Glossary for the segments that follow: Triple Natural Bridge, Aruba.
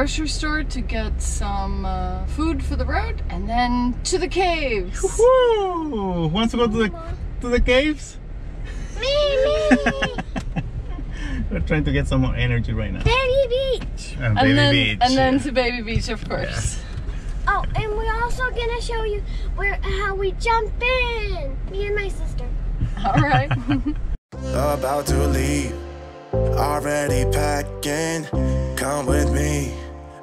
grocery store to get some food for the road, and then to the caves. Woo-hoo! Want to go to the caves? Me. We're trying to get some more energy right now. Baby Beach, and then to Baby Beach, of course. Yeah. Oh, and we're also gonna show you how we jump in. Me and my sister. All right. About to leave. Already packing. Come with me.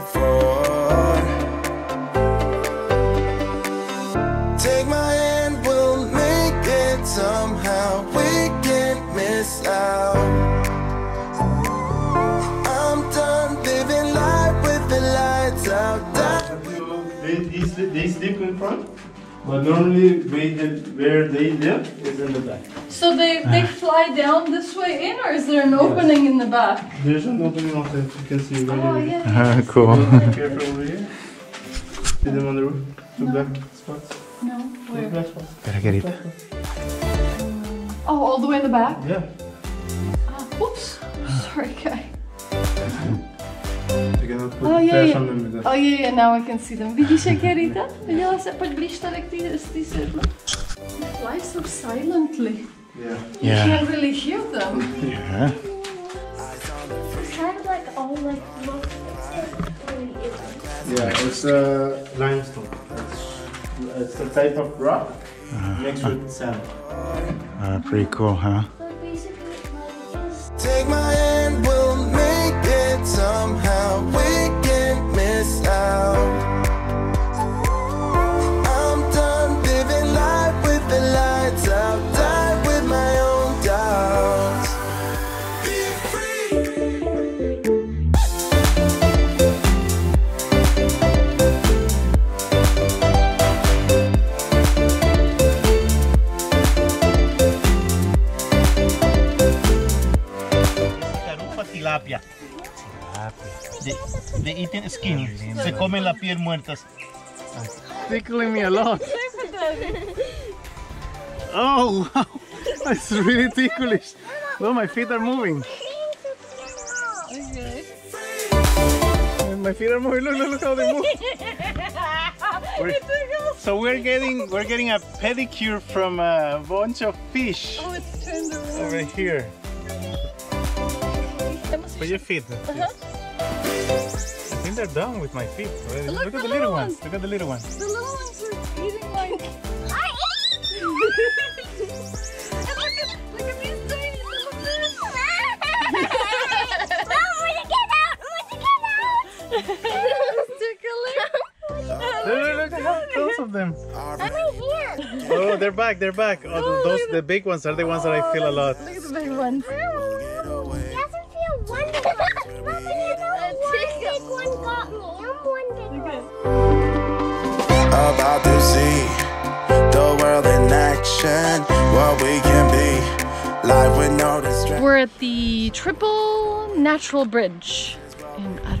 for. Somehow we can't miss out. I'm done living life with the lights out. They sleep in front, but normally where they live is in the back. So they fly down this way in, or is there an opening in the back? There's an opening out there, you can see. Oh, yeah. Cool. Be careful over here. See them on the roof? The black spots? No, where? The black spots. Gotta get it. Oh, all the way in the back? Yeah. Oops. Sorry, guy. Oh, yeah, now I can see them. Vidiš, Gerita? Vidjela se pač bliž tak ti svetlo? They fly so silently. Yeah. You can't really hear them. Yeah. It's kind of like all like yeah, it's a limestone. It's a type of rock mixed with sand. Pretty cool, huh? Take my hand, we'll make it somehow. We can't miss out. I'm done living life with the lights out. Die with my own doubts. Be free. Tilapia. They eat in skin. Se comen la piel muertas. Tickling me a lot. Oh, wow. That's really ticklish. No, my feet are moving. My feet are moving. Look how they move. So we're getting a pedicure from a bunch of fish. Oh, it's tender. Over here. For your feet. I think they're done with my feet. Look at the little ones. Look at the little ones. The little ones are eating like... I eat! And look at these things. Mom, would you get out? Would you get out? It's tickling. Look at those of them. I'm right here. Oh, they're back. They're back. Oh, the big ones are the ones that I feel a lot. Look at the big ones. About to see the world in action. What we can be. Life with no distractions. We're at the Triple Natural Bridge in Aruba.